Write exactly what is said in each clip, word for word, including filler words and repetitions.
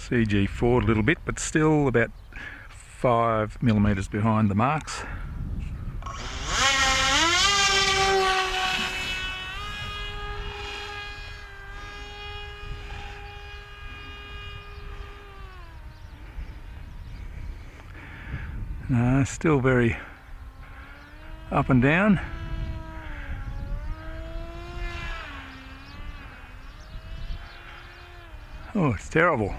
C G forward a little bit, but still about five millimeters behind the marks. No, still very up and down. Oh, it's terrible.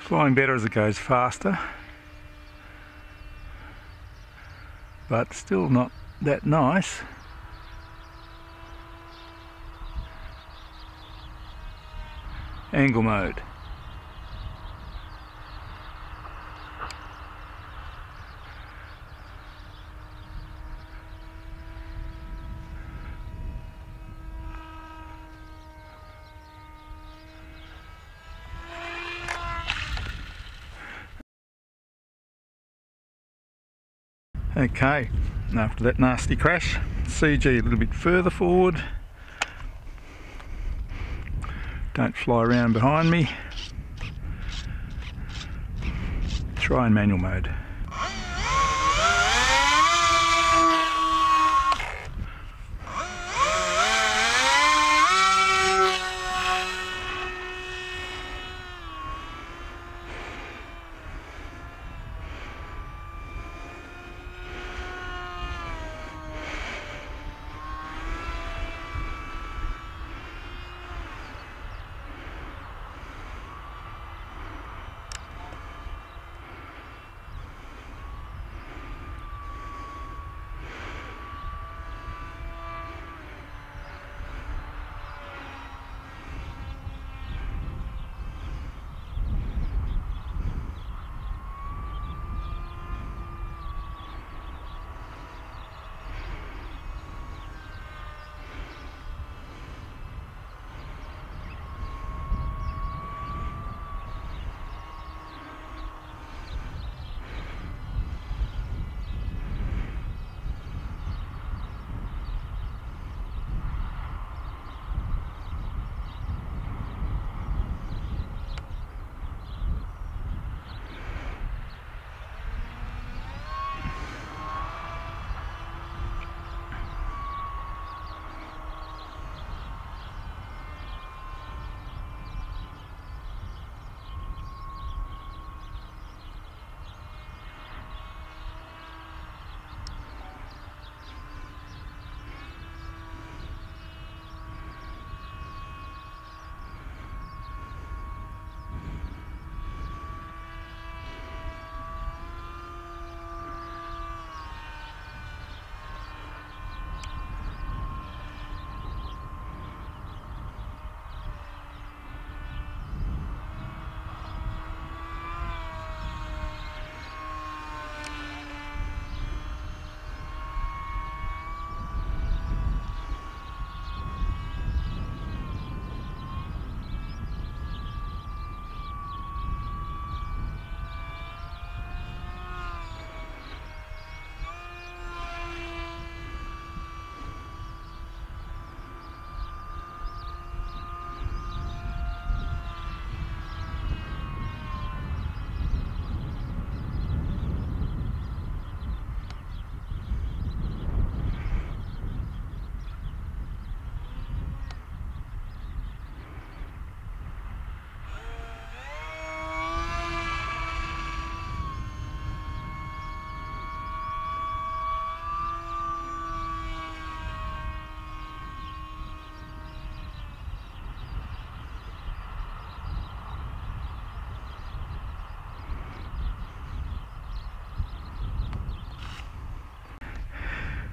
Flying better as it goes faster, but still not that nice. Angle mode. Okay, and after that nasty crash, C G a little bit further forward. Don't fly around behind me. Try in manual mode.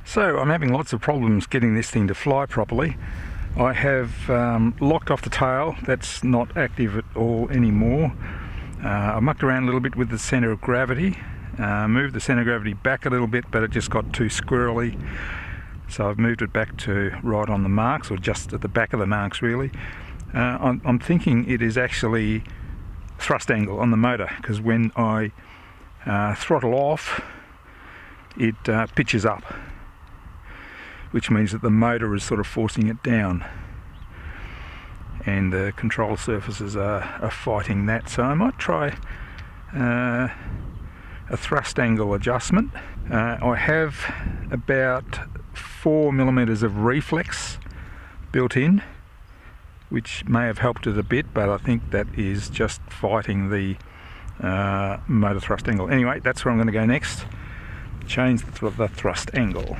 So I'm having lots of problems getting this thing to fly properly. I have um, locked off the tail. That's not active at all anymore. Uh, I mucked around a little bit with the centre of gravity, uh, moved the centre of gravity back a little bit, but it just got too squirrely. So I've moved it back to right on the marks, or just at the back of the marks really. Uh, I'm, I'm thinking it is actually thrust angle on the motor, because when I uh, throttle off, it uh, pitches up, which means that the motor is sort of forcing it down, and the control surfaces are, are fighting that. So I might try uh, a thrust angle adjustment. Uh, I have about four millimeters of reflex built in, which may have helped it a bit, but I think that is just fighting the uh, motor thrust angle. Anyway, that's where I'm going to go next. Change the, th the thrust angle.